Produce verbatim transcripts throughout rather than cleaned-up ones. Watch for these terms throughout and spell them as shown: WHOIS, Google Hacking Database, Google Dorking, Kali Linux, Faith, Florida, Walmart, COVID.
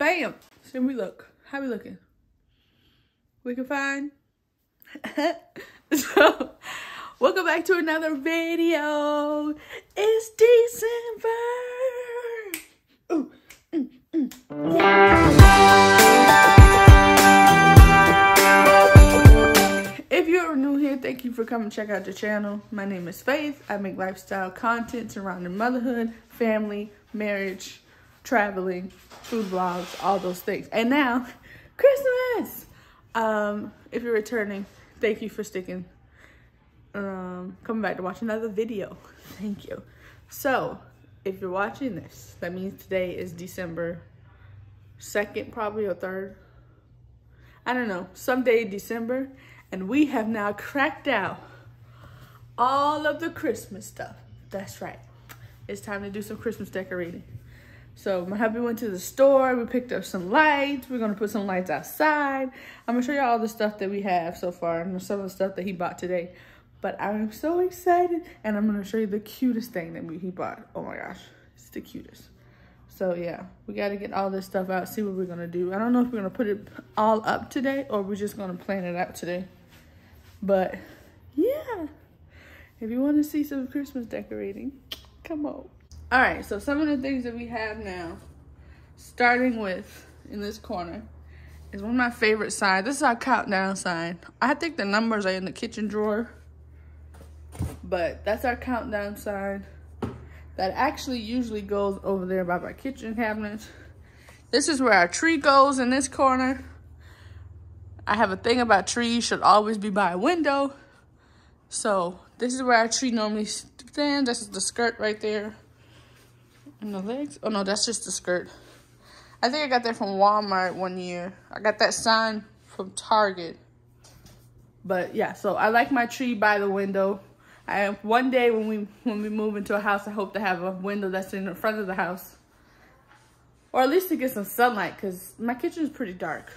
Bam. So then we look. How we looking? We can find. So, welcome back to another video. It's December. Ooh. Mm, mm. Yeah. If you're new here, thank you for coming. Check out the channel. My name is Faith. I make lifestyle content surrounding motherhood, family, marriage, traveling, food vlogs, all those things. And now, Christmas. Um, if you're returning, thank you for sticking. Um, coming back to watch another video. Thank you. So, if you're watching this, that means today is December second, probably, or third. I don't know. Someday in December. And we have now cracked out all of the Christmas stuff. That's right. It's time to do some Christmas decorating. So my hubby went to the store. We picked up some lights. We're going to put some lights outside. I'm going to show you all the stuff that we have so far and some of the stuff that he bought today. But I'm so excited. And I'm going to show you the cutest thing that we, he bought. Oh my gosh. It's the cutest. So yeah, we got to get all this stuff out. See what we're going to do. I don't know if we're going to put it all up today or we're just going to plan it out today. But yeah, if you want to see some Christmas decorating, come on. All right, so some of the things that we have now, starting with in this corner, is one of my favorite signs. This is our countdown sign. I think the numbers are in the kitchen drawer, but that's our countdown sign that actually usually goes over there by my kitchen cabinets. This is where our tree goes in this corner. I have a thing about trees should always be by a window. So this is where our tree normally stands. This is the skirt right there. And the legs? Oh, no, that's just the skirt. I think I got that from Walmart one year. I got that sign from Target. But, yeah, so I like my tree by the window. I One day when we when we move into a house, I hope to have a window that's in the front of the house. Or at least to get some sunlight, because my kitchen is pretty dark.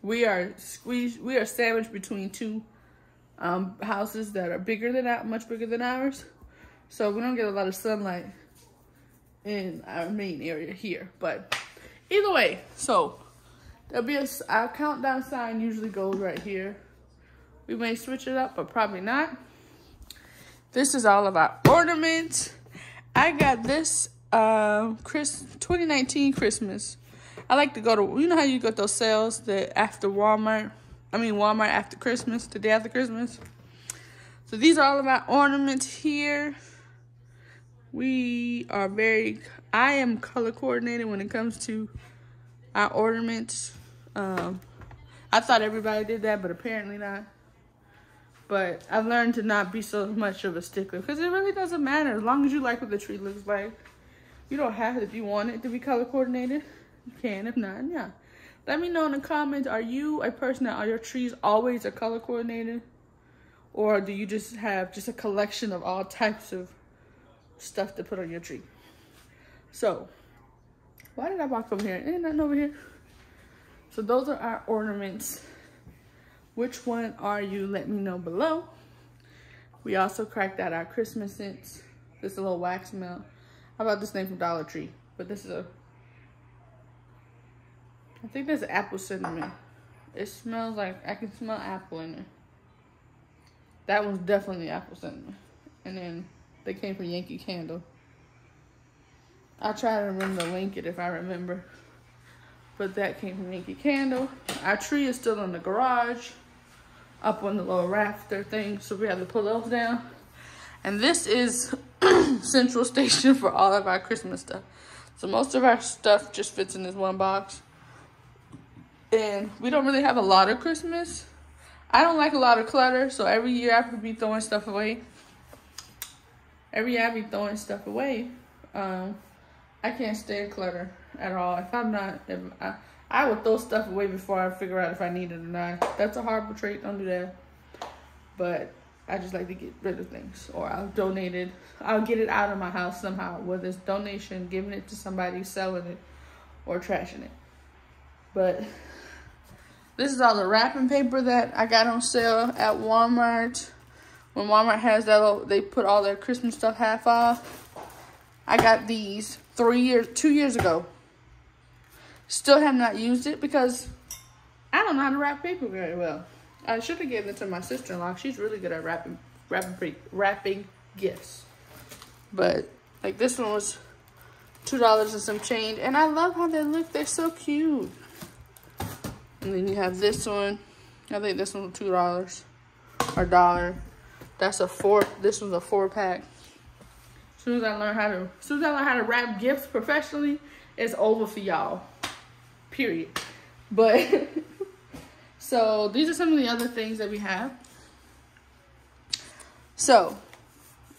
We are squeezed. We are sandwiched between two um, houses that are bigger than ours, much bigger than ours. So we don't get a lot of sunlight in our main area here, but either way, so there'll be a our countdown sign usually goes right here. We may switch it up, but probably not. This is all of our ornaments. I got this um Chris twenty nineteen Christmas. I like to go to, you know how you got those sales that after Walmart, I mean Walmart after Christmas, the day after Christmas. So these are all of our ornaments here. We are very, I am color coordinated when it comes to our ornaments. Um, I thought everybody did that, but apparently not. But I've learned to not be so much of a stickler because it really doesn't matter. As long as you like what the tree looks like, you don't have it if you want it to be color coordinated. You can, if not, yeah. Let me know in the comments, are you a person that, are your trees always are color coordinated? Or do you just have just a collection of all types of stuff to put on your tree? So why did I walk over here? Ain't nothing over here. So those are our ornaments. Which one are you? Let me know below. We also cracked out our Christmas scents. This is a little wax melt. How about this thing from Dollar Tree? But this is a, I think that's apple cinnamon. It smells like, I can smell apple in it. That one's definitely apple cinnamon. And then they came from Yankee Candle. I'll try to remember to link it if I remember. But that came from Yankee Candle. Our tree is still in the garage, up on the little rafter thing, so we have to pull those down. And this is Central Station for all of our Christmas stuff. So most of our stuff just fits in this one box. And we don't really have a lot of Christmas. I don't like a lot of clutter, so every year I could be throwing stuff away. Every year I be throwing stuff away. Um, I can't stand clutter at all. If I'm not, if I, I would throw stuff away before I figure out if I need it or not. That's a horrible trait, don't do that. But I just like to get rid of things, or I'll donate it. I'll get it out of my house somehow, whether it's donation, giving it to somebody, selling it, or trashing it. But this is all the wrapping paper that I got on sale at Walmart. When Walmart has that little, they put all their Christmas stuff half off. I got these three years, two years ago. Still have not used it because I don't know how to wrap paper very well. I should have given it to my sister-in-law. She's really good at wrapping wrapping, wrapping gifts. But like this one was two dollars and some change. And I love how they look. They're so cute. And then you have this one. I think this one was two dollars or one dollar. That's a four. This was a four pack. As soon as I learn how to, as soon as I learn how to wrap gifts professionally, it's over for y'all. Period. But so these are some of the other things that we have. So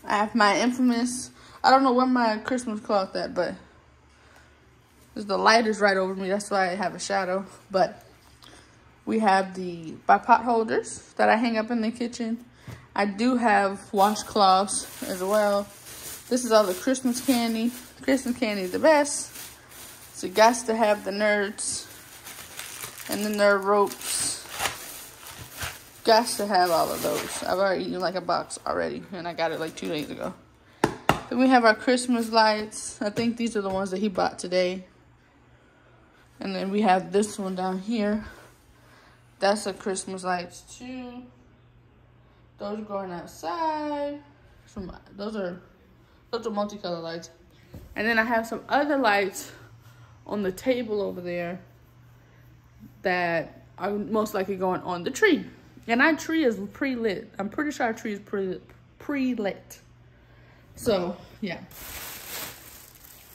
I have my infamous. I don't know where my Christmas cloth at, but the light is right over me. That's why I have a shadow. But we have the by pot holders that I hang up in the kitchen. I do have washcloths as well. This is all the Christmas candy. Christmas candy is the best. So you got to have the nerds and the nerd ropes. Got to have all of those. I've already eaten like a box already, and I got it like two days ago. Then we have our Christmas lights. I think these are the ones that he bought today. And then we have this one down here. That's the Christmas lights too. Those are going outside. Some, those are those are multicolored lights. And then I have some other lights on the table over there that are most likely going on the tree. And our tree is pre-lit. I'm pretty sure our tree is pre-lit. pre-lit. So, yeah.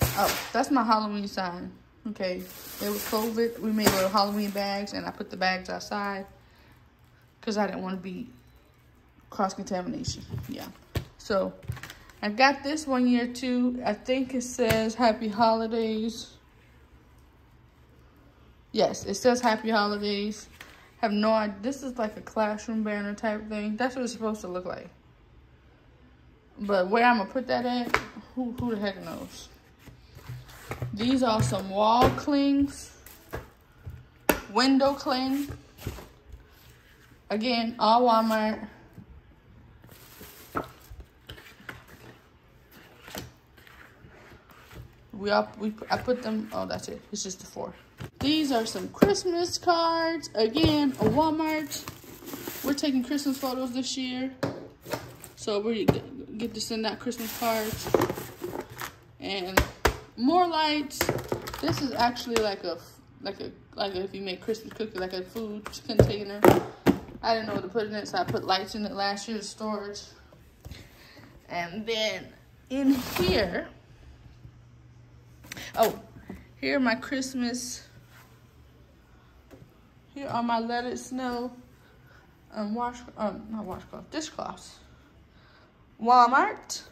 Oh, that's my Halloween sign. Okay, it was COVID. We made little Halloween bags, and I put the bags outside because I didn't want to be cross-contamination. Yeah, so I got this one year too. I think it says happy holidays. Yes, it says happy holidays. Have no idea. This is like a classroom banner type thing. That's what it's supposed to look like, but where I'm gonna put that at, who, who the heck knows. These are some wall clings, window cling, again, all Walmart. We all, we, I put them, oh, that's it. It's just the four. These are some Christmas cards. Again, a Walmart. We're taking Christmas photos this year. So we get to send out Christmas cards. And more lights. This is actually like a, like a, like a, if you make Christmas cookie, like a food container. I didn't know what to put in it, so I put lights in it last year to storage. And then in here, oh, here are my Christmas, here are my Let It Snow, um, wash, um, not washcloth, dishcloths. Walmart.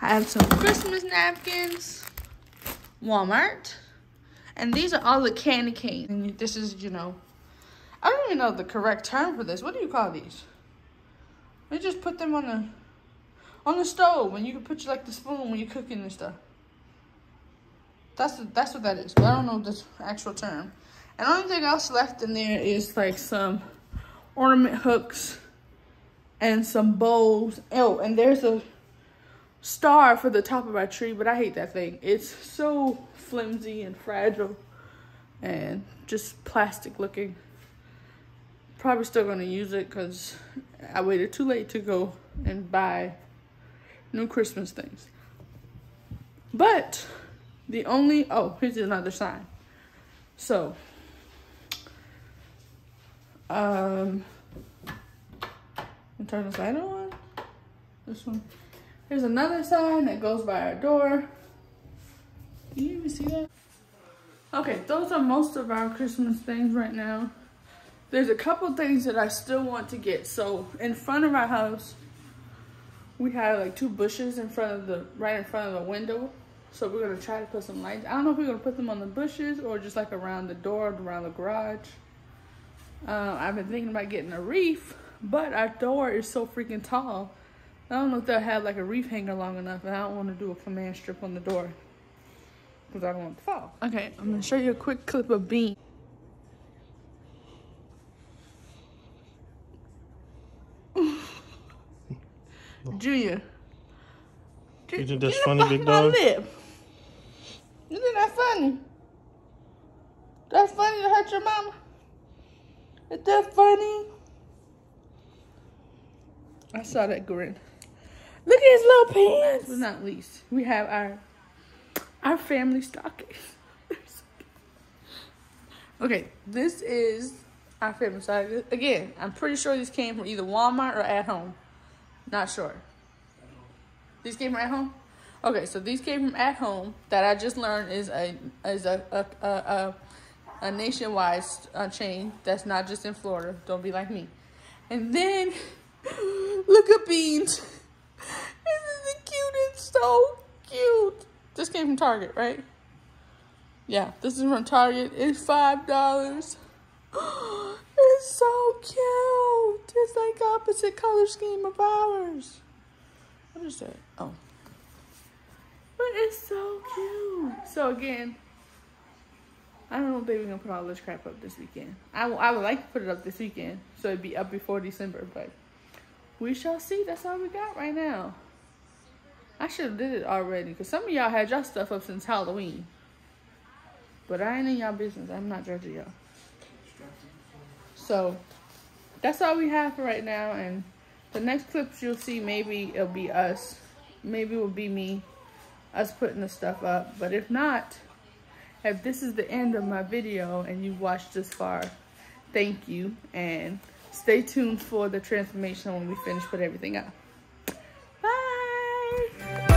I have some Christmas napkins, Walmart. And these are all the candy canes. And this is, you know, I don't even know the correct term for this. What do you call these? They just put them on the, on the stove, and you can put like the spoon when you're cooking and stuff. That's, that's what that is, but I don't know the actual term. And the only thing else left in there is like some ornament hooks and some bowls. Oh, and there's a star for the top of our tree, but I hate that thing. It's so flimsy and fragile and just plastic looking. Probably still going to use it because I waited too late to go and buy new Christmas things. But the only, oh, here's another sign. So, um, I'm turning this light on. This one. Here's another sign that goes by our door. Can you even see that? Okay, those are most of our Christmas things right now. There's a couple things that I still want to get. So, in front of our house, we have like two bushes in front of the, right in front of the window. So we're gonna try to put some lights. I don't know if we're gonna put them on the bushes or just like around the door, around the garage. Uh, I've been thinking about getting a wreath, but our door is so freaking tall. I don't know if they'll have like a wreath hanger long enough, and I don't wanna do a command strip on the door because I don't want it to fall. Okay, I'm gonna show you a quick clip of Bean. Junior. Isn't that funny, big dog? Isn't that funny? That's funny to hurt your mama? Is that funny? I saw that grin. Look at his little pants. Last but not least, we have our our family stockings. Okay, this is our family stockings. Again, I'm pretty sure these came from either Walmart or At Home. Not sure. These came from At Home? Okay, so these came from At Home that I just learned is a is a a a, a nationwide uh, chain that's not just in Florida. Don't be like me. And then look at Beans. This is the cutest. So cute. This came from Target, right? Yeah, this is from Target. It's five dollars. It's so cute. It's like opposite color scheme of ours. What is that? Oh. But it's so cute. So again, I don't know if they're gonna put all this crap up this weekend. I, I would like to put it up this weekend, so it'd be up before December, but we shall see. That's all we got right now. I should have did it already, because some of y'all had y'all stuff up since Halloween. But I ain't in y'all business. I'm not judging y'all. So that's all we have for right now. And the next clips you'll see, maybe it'll be us. Maybe it'll be me. Us putting the stuff up. But if not, if this is the end of my video and you've watched this far, thank you. And stay tuned for the transformation when we finish putting everything up. Bye!